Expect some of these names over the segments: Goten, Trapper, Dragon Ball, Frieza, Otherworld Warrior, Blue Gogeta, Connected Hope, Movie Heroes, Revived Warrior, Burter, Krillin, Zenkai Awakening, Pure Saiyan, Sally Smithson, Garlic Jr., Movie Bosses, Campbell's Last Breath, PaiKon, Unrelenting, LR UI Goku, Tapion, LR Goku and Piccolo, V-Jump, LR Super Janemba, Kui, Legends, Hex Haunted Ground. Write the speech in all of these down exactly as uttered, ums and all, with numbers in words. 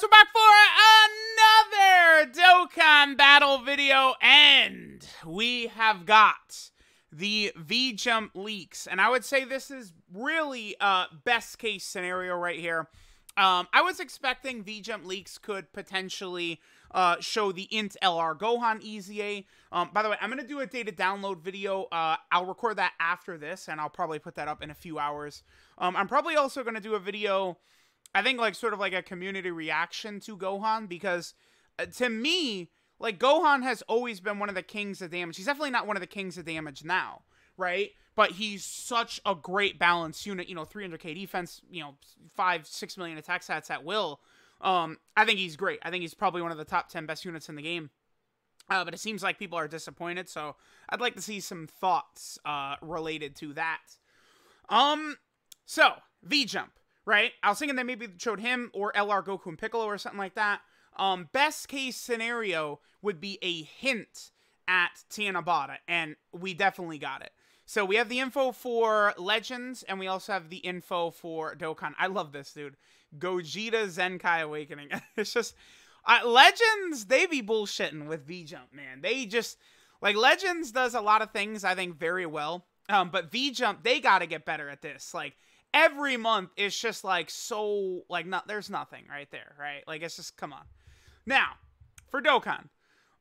guys, we're back for another Dokkan Battle video, and we have got the V-Jump leaks, and I would say this is really uh, best case scenario right here. Um, I was expecting V-Jump leaks could potentially uh, show the Int L R Gohan E Z A. Um, by the way, I'm going to do a data download video. Uh, I'll record that after this, and I'll probably put that up in a few hours. Um, I'm probably also going to do a video, I think, like, sort of like a community reaction to Gohan, because uh, to me, like, Gohan has always been one of the kings of damage. He's definitely not one of the kings of damage now, right? But he's such a great balanced unit, you know, three hundred K defense, you know, five, six million attack stats at will. Um, I think he's great. I think he's probably one of the top ten best units in the game. Uh, but it seems like people are disappointed, so I'd like to see some thoughts uh, related to that. Um, so, V-Jump, right? I was thinking they maybe showed him or L R Goku and Piccolo or something like that. Um, best case scenario would be a hint at Tanabata, and we definitely got it. So we have the info for Legends, and we also have the info for Dokkan. I love this, dude. Gogeta Zenkai Awakening. It's just, uh, Legends, they be bullshitting with V-Jump, man. They just, like, Legends does a lot of things, I think, very well. Um, but V-Jump, they gotta get better at this. Like, every month, it's just, like, so, like, no, there's nothing right there, right? Like, it's just, come on. Now, for Dokkan,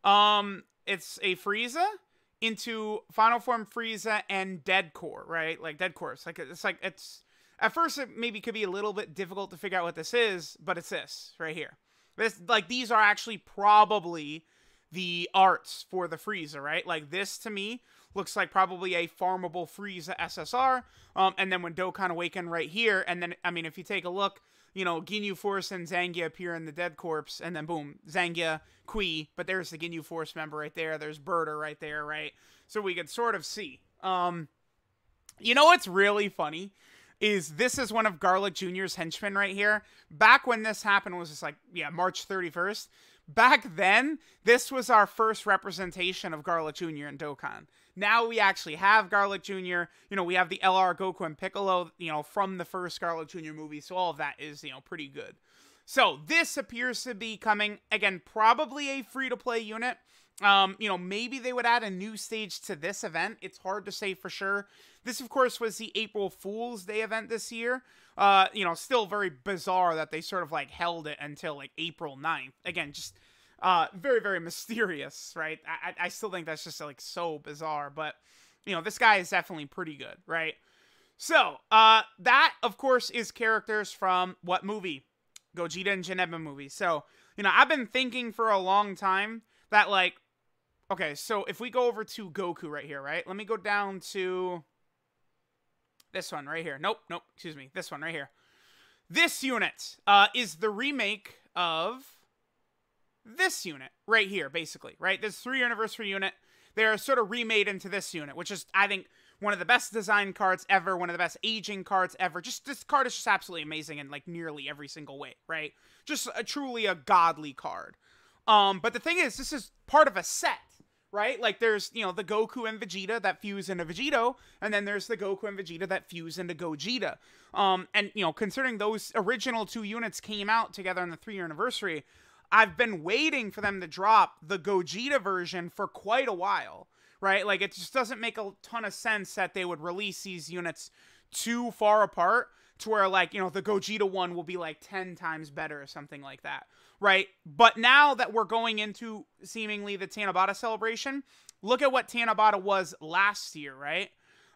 um, it's a Frieza into Final Form Frieza and Dead Core, right? Like, Dead Core. It's like, it's like, it's, at first it maybe could be a little bit difficult to figure out what this is, but it's this right here. This, like, these are actually probably the arts for the Frieza, right? Like, this to me looks like probably a farmable Frieza S S R. Um, and then when Dokkan Awaken right here, and then, I mean, if you take a look, you know, Ginyu Force and Zangya appear in the Dead Corpse, and then boom, Zangya, Kui, but there's the Ginyu Force member right there, there's Burter right there, right? So we could sort of see. Um, you know what's really funny is this is one of Garlic Junior's henchmen right here. Back when this happened, it was just like, yeah, March thirty-first. Back then, this was our first representation of Garlic Junior in Dokkan. Now we actually have Garlic Junior You know, we have the L R Goku and Piccolo, you know, from the first Garlic Junior movie. So all of that is, you know, pretty good. So this appears to be coming, again, probably a free-to-play unit. Um, you know, maybe they would add a new stage to this event. It's hard to say for sure. This, of course, was the April Fool's Day event this year. Uh, you know, still very bizarre that they sort of, like, held it until, like, April ninth. Again, just uh, very, very mysterious, right? I, I still think that's just, like, so bizarre. But, you know, this guy is definitely pretty good, right? So, uh, that, of course, is characters from what movie? Gogeta and Janemba movie. So, you know, I've been thinking for a long time that, like, okay, so if we go over to Goku right here, right? Let me go down to this one right here. Nope, nope, excuse me. This one right here. This unit uh, is the remake of this unit right here, basically, right? This three anniversary unit. They're sort of remade into this unit, which is, I think, one of the best design cards ever. One of the best aging cards ever. Just, this card is just absolutely amazing in, like, nearly every single way, right? Just a, truly a godly card. Um, but the thing is, this is part of a set, right? Like, there's, you know, the Goku and Vegeta that fuse into Vegito, and then there's the Goku and Vegeta that fuse into Gogeta. Um, and, you know, considering those original two units came out together on the three-year anniversary, I've been waiting for them to drop the Gogeta version for quite a while, right? Like, it just doesn't make a ton of sense that they would release these units too far apart to where, like, you know, the Gogeta one will be, like, ten times better or something like that, right? But now that we're going into, seemingly, the Tanabata celebration, look at what Tanabata was last year, right?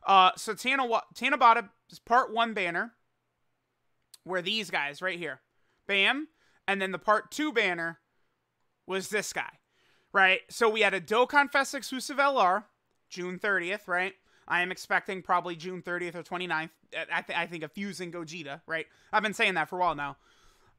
Uh, so Tana Tanabata is part one banner, were these guys right here. Bam. And then the part two banner was this guy, right? So we had a Dokkan Fest exclusive L R, June thirtieth, right? I am expecting probably June thirtieth or twenty-ninth. I, th I think a fusing Gogeta, right? I've been saying that for a while now.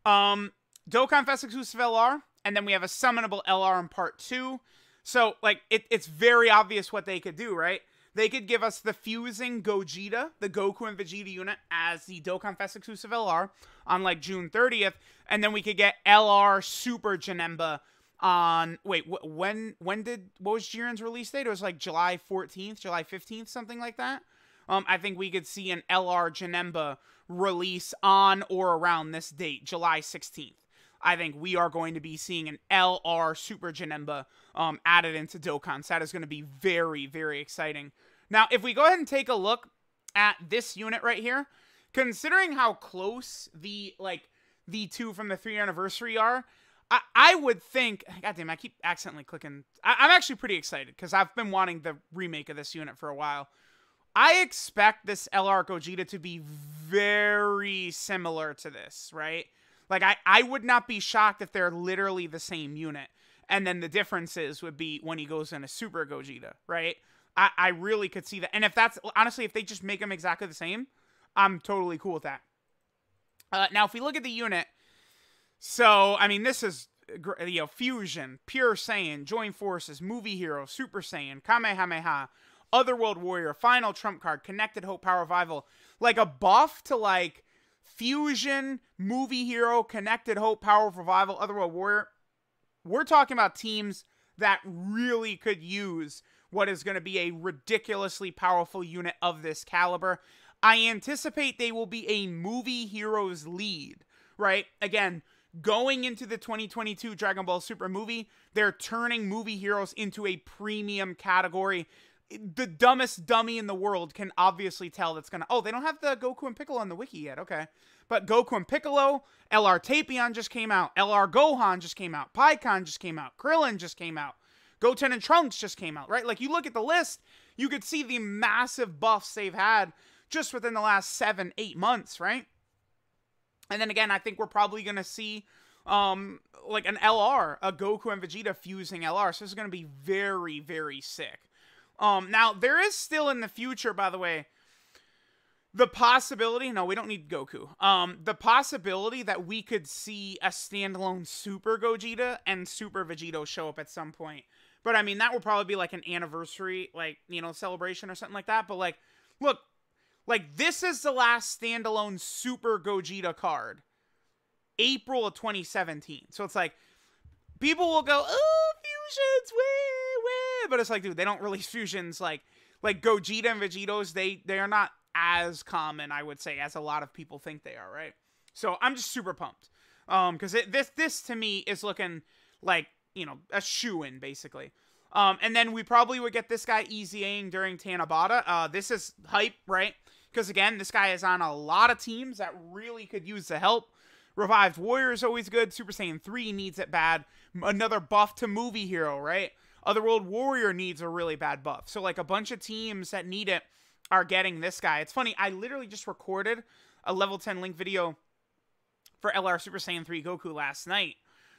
Um, Dokkan Fest exclusive L R, and then we have a summonable L R in part two. So, like, it, it's very obvious what they could do, right? They could give us the fusing Gogeta, the Goku and Vegeta unit, as the Dokkan Fest exclusive L R on, like, June thirtieth, and then we could get L R Super Janemba on, wait, wh when, when did, what was Jiren's release date? It was, like, July fourteenth, July fifteenth, something like that. Um, I think we could see an L R Janemba release on or around this date, July sixteenth. I think we are going to be seeing an L R Super Janemba um, added into Dokkan. So that is going to be very, very exciting. Now, if we go ahead and take a look at this unit right here, considering how close the, like, the two from the three anniversary are, I, I would think... God damn, I keep accidentally clicking... I, I'm actually pretty excited, because I've been wanting the remake of this unit for a while. I expect this L R Gogeta to be very similar to this, right? Like, I, I would not be shocked if they're literally the same unit. And then the differences would be when he goes in a Super Gogeta, right? I, I really could see that. And if that's... Honestly, if they just make them exactly the same, I'm totally cool with that. Uh, now, if we look at the unit... So, I mean, this is, you know, Fusion, Pure Saiyan, Joint Forces, Movie Heroes, Super Saiyan, Kamehameha, Otherworld Warrior, Final Trump Card, Connected Hope, Power Revival. Like, a buff to, like, Fusion, Movie Hero, Connected Hope, Power Revival, Otherworld Warrior. We're talking about teams that really could use what is going to be a ridiculously powerful unit of this caliber. I anticipate they will be a Movie Heroes lead, right? Again... Going into the twenty twenty-two Dragon Ball Super movie, they're turning Movie Heroes into a premium category. The dumbest dummy in the world can obviously tell that's going to... Oh, they don't have the Goku and Piccolo on the wiki yet. Okay. But Goku and Piccolo, L R Tapion just came out. L R Gohan just came out. PaiKon just came out. Krillin just came out. Goten and Trunks just came out, right? Like, you look at the list, you could see the massive buffs they've had just within the last seven, eight months, right? And then again, I think we're probably going to see, um, like, an L R, a Goku and Vegeta fusing L R. So this is going to be very, very sick. Um, now, there is still in the future, by the way, the possibility... No, we don't need Goku. Um, the possibility that we could see a standalone Super Gogeta and Super Vegito show up at some point. But, I mean, that would probably be, like, an anniversary, like, you know, celebration or something like that. But, like, look... Like, this is the last standalone Super Gogeta card. April of twenty seventeen. So it's like, people will go, oh, fusions, wee, wee. But it's like, dude, they don't release fusions. Like, like Gogeta and Vegitos, they, they are not as common, I would say, as a lot of people think they are, right? So I'm just super pumped. Um, because this, this, to me, is looking like, you know, a shoo-in, basically. Um, and then we probably would get this guy E Z A-ing during Tanabata. Uh, this is hype, right? Because, again, this guy is on a lot of teams that really could use the help. Revived Warrior is always good. Super Saiyan three needs it bad. Another buff to Movie Hero, right? Otherworld Warrior needs a really bad buff. So, like, a bunch of teams that need it are getting this guy. It's funny. I literally just recorded a level ten link video for L R Super Saiyan three Goku last night.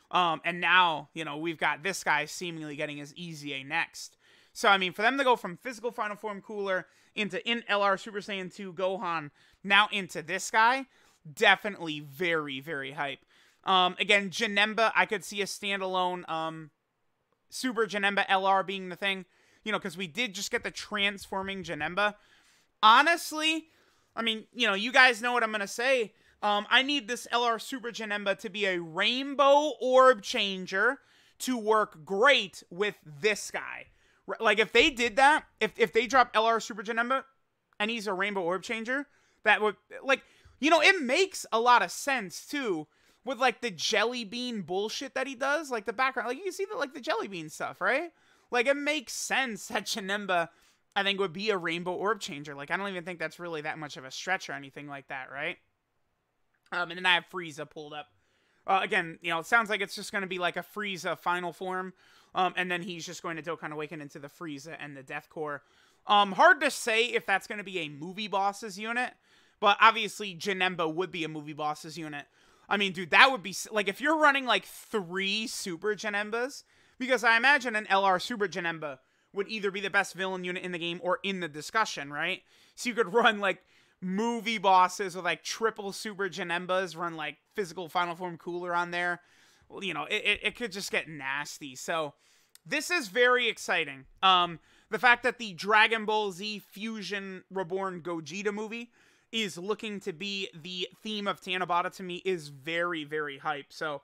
Um, and now, you know, we've got this guy seemingly getting his E Z A next. So, I mean, for them to go from physical Final Form Cooler into in L R Super Saiyan two Gohan, now into this guy, definitely very, very hype. Um, again, Janemba, I could see a standalone um, Super Janemba L R being the thing, you know, because we did just get the transforming Janemba. Honestly, I mean, you know, you guys know what I'm going to say. Um, I need this L R Super Janemba to be a rainbow orb changer to work great with this guy. Like, if they did that, if, if they drop L R Super Janemba and he's a rainbow orb changer, that would, like, you know, it makes a lot of sense, too, with, like, the jelly bean bullshit that he does. Like, the background, like, you see, the, like, the jelly bean stuff, right? Like, it makes sense that Janemba, I think, would be a rainbow orb changer. Like, I don't even think that's really that much of a stretch or anything like that, right? Um, and then I have Frieza pulled up. Uh, again, you know, it sounds like it's just going to be like a Frieza final form. Um, and then he's just going to Dokkan Awaken into the Frieza and the Death Core. Um, hard to say if that's going to be a Movie Bosses unit. But obviously, Janemba would be a Movie Bosses unit. I mean, dude, that would be... Like, if you're running, like, three Super Janembas... Because I imagine an L R Super Janemba would either be the best villain unit in the game or in the discussion, right? So you could run, like... Movie Bosses with, like, triple Super Janembas, run, like, physical Final Form Cooler on there. Well, you know, it, it, it could just get nasty. So, this is very exciting. Um, the fact that the Dragon Ball Z Fusion Reborn Gogeta movie is looking to be the theme of Tanabata, to me, is very, very hype. So,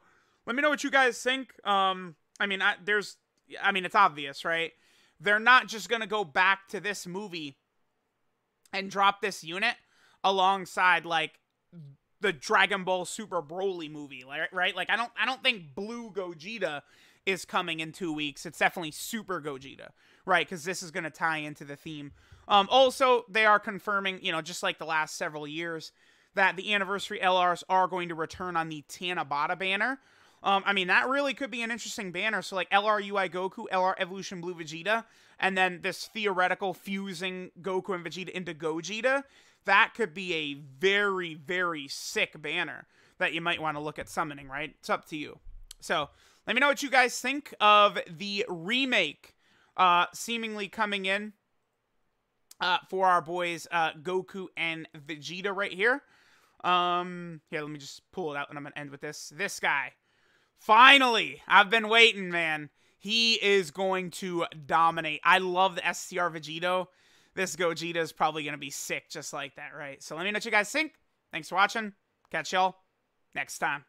let me know what you guys think. Um, I mean, I, there's... I mean, it's obvious, right? They're not just gonna go back to this movie and drop this unit alongside, like, the Dragon Ball Super Broly movie, right? Like, I don't, I don't think Blue Gogeta is coming in two weeks. It's definitely Super Gogeta, right? Because this is going to tie into the theme. Um, also, they are confirming, you know, just like the last several years, that the anniversary L Rs are going to return on the Tanabata banner. Um, I mean, that really could be an interesting banner. So, like, L R U I Goku, L R Evolution Blue Vegeta, and then this theoretical fusing Goku and Vegeta into Gogeta. That could be a very, very sick banner that you might want to look at summoning, right? It's up to you. So, let me know what you guys think of the remake uh, seemingly coming in uh, for our boys uh, Goku and Vegeta right here. Um, here, let me just pull it out, and I'm going to end with this. This guy. Finally, I've been waiting, man. He is going to dominate. I love the S C R Vegito. This Gogeta is probably going to be sick just like that, right? So let me know what you guys think. Thanks for watching. Catch y'all next time.